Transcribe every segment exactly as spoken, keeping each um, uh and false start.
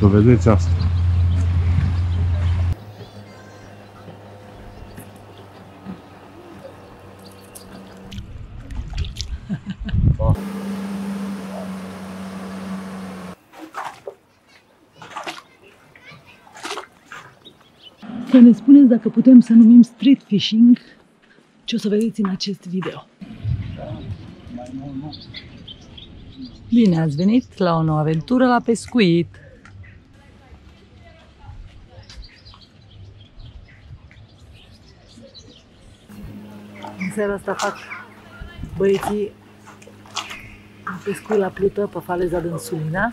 Dovedeți asta. Să ne spuneți dacă putem să numim street fishing ce o să vedeți în acest video. Bine ați venit la o nouă aventură la pescuit! În seara asta fac băieții pescuit la plută pe faleza din Sulina.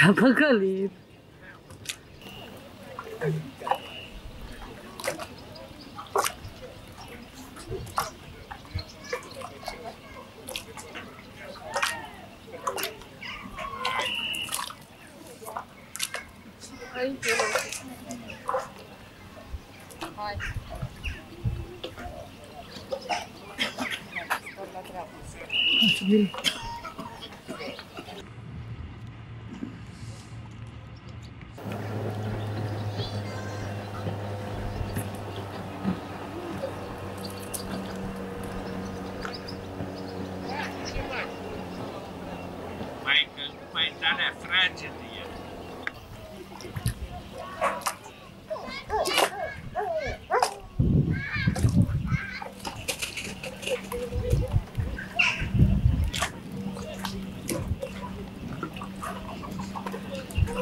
Te-a păcălit!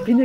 Bine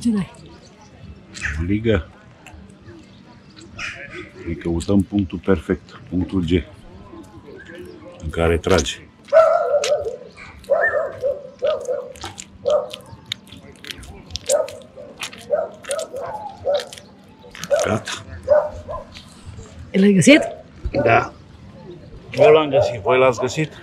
Ce dai? Ligă. Îi căutăm punctul perfect, punctul G, în care trage. L-ai găsit? Da. Eu l-am găsit. Voi l-ați găsit?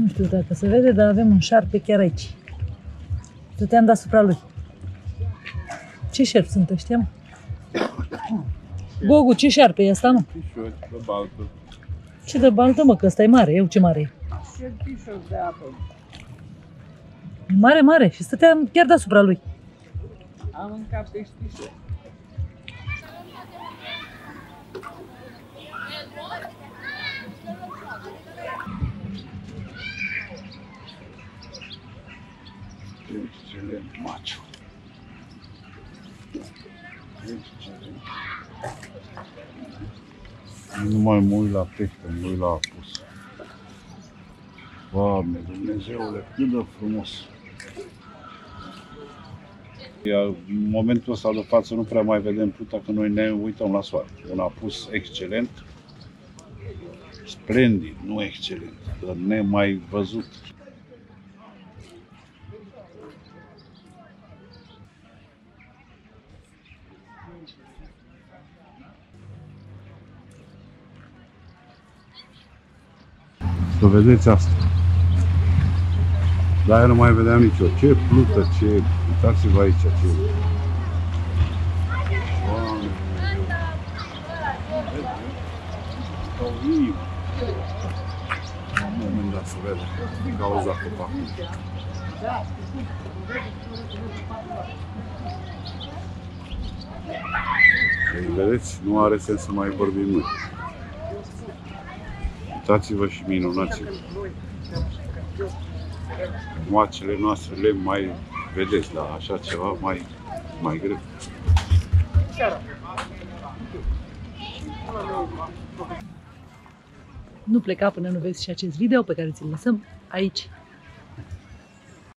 Nu știu dacă se vede, dar avem un șarpe chiar aici. Stăteam deasupra lui. Ce șerpi sunt ăștia, mă? Gogu, ce șarpe e asta, mă? Pișor, de baltă. Ce de baltă, mă? Că ăsta e mare. Eu ce mare e? Șerpișor de apă. Mare, mare. Și stăteam chiar deasupra lui. Am mâncat peștișor. Macho. Nu mai mă uit la pește, mă uit la apus. Doamne Dumnezeule, cât de frumos! Iar în momentul ăsta de față nu prea mai vedem pluta, că noi ne uităm la soare. Un apus excelent, splendid, nu excelent, dar nemai văzut. Să vedeți asta. Dar eu nu mai vedeam nicio. Ce plută, ce... Uitați-vă aici, ce... Oameni... Un moment dat se vede. Din cauza copacului. Ei, vedeți? Nu are sens să mai vorbim noi. Uitați-vă și minunați-vă. Moacele noastre le mai vedeți, dar așa ceva mai, mai greu. Nu pleca până nu vezi și acest video pe care ți-l lăsăm aici.